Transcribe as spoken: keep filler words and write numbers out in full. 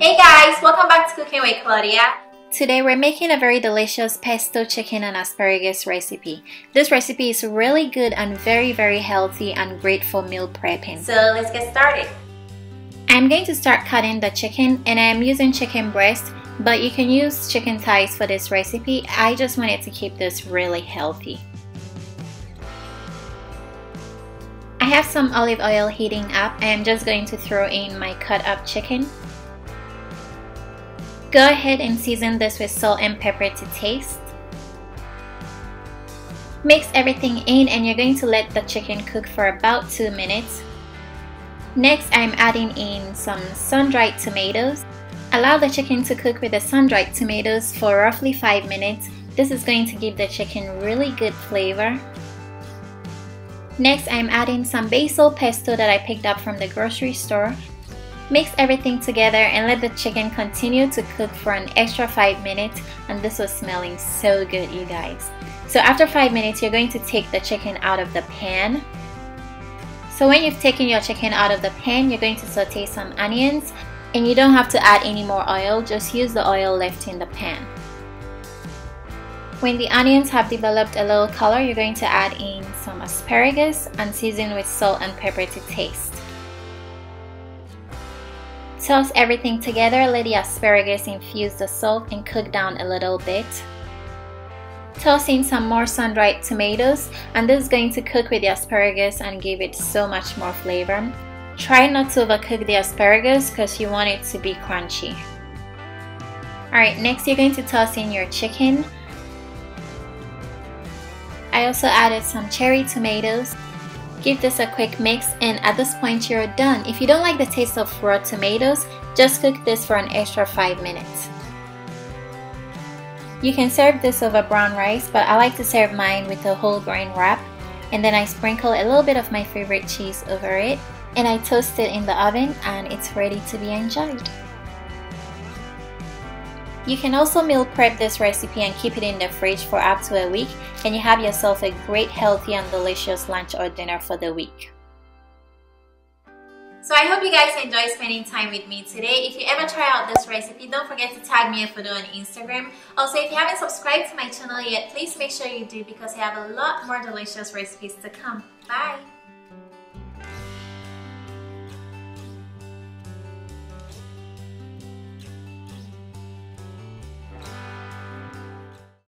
Hey guys, welcome back to Cooking with Claudia. Today we're making a very delicious pesto chicken and asparagus recipe. This recipe is really good and very very healthy and great for meal prepping. So let's get started. I'm going to start cutting the chicken, and I'm using chicken breast, but you can use chicken thighs for this recipe. I just wanted to keep this really healthy. I have some olive oil heating up. I am just going to throw in my cut up chicken. Go ahead and season this with salt and pepper to taste. Mix everything in, and you're going to let the chicken cook for about two minutes. Next, I'm adding in some sun-dried tomatoes. Allow the chicken to cook with the sun-dried tomatoes for roughly five minutes. This is going to give the chicken really good flavor. Next, I'm adding some basil pesto that I picked up from the grocery store. Mix everything together and let the chicken continue to cook for an extra five minutes, and this was smelling so good, you guys. So after five minutes, you're going to take the chicken out of the pan. So when you've taken your chicken out of the pan, you're going to saute some onions, and you don't have to add any more oil, just use the oil left in the pan. When the onions have developed a little color, you're going to add in some asparagus and season with salt and pepper to taste. Toss everything together, let the asparagus infuse the salt and cook down a little bit. Toss in some more sun-dried tomatoes, and this is going to cook with the asparagus and give it so much more flavor. Try not to overcook the asparagus because you want it to be crunchy. Alright, next you're going to toss in your chicken. I also added some cherry tomatoes. Give this a quick mix, and at this point you're done. If you don't like the taste of raw tomatoes, just cook this for an extra five minutes. You can serve this over brown rice, but I like to serve mine with a whole grain wrap, and then I sprinkle a little bit of my favorite cheese over it, and I toast it in the oven, and it's ready to be enjoyed. You can also meal prep this recipe and keep it in the fridge for up to a week, and you have yourself a great healthy and delicious lunch or dinner for the week. So I hope you guys enjoyed spending time with me today. If you ever try out this recipe, don't forget to tag me a photo on Instagram. Also, if you haven't subscribed to my channel yet, please make sure you do, because I have a lot more delicious recipes to come. Bye!